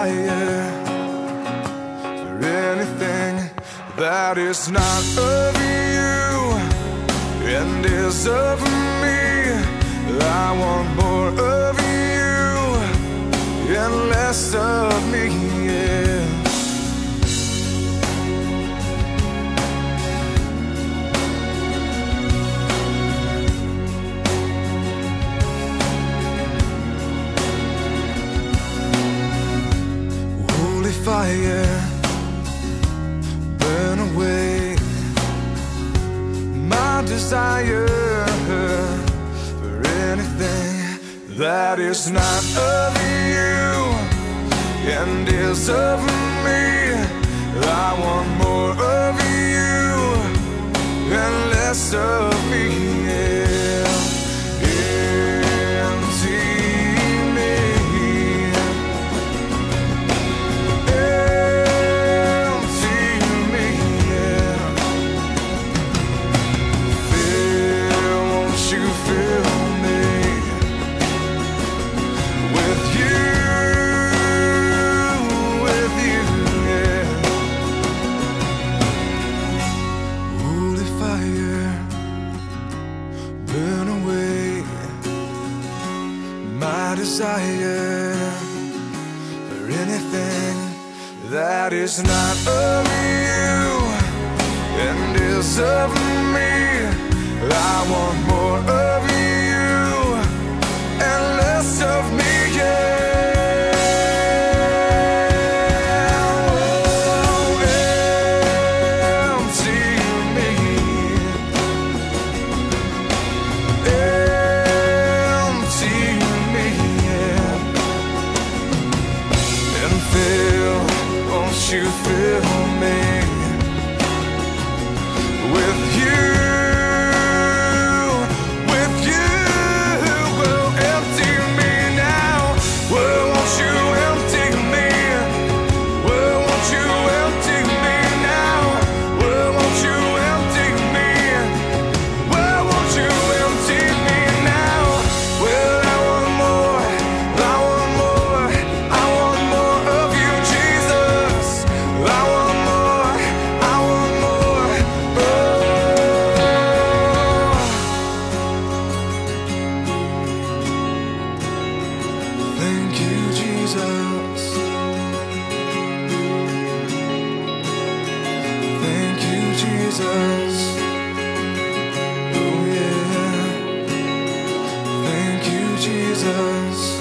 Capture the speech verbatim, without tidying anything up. desire for anything that is not of you and is of me. I want more of you and less of me. Yeah. Fire, burn away my desire for anything that is not of you and is of me. I want more of you and less of me. Desire for anything that is not of you and is of me. I want more of you and less of me. Yeah. Oh yeah, thank you, Jesus.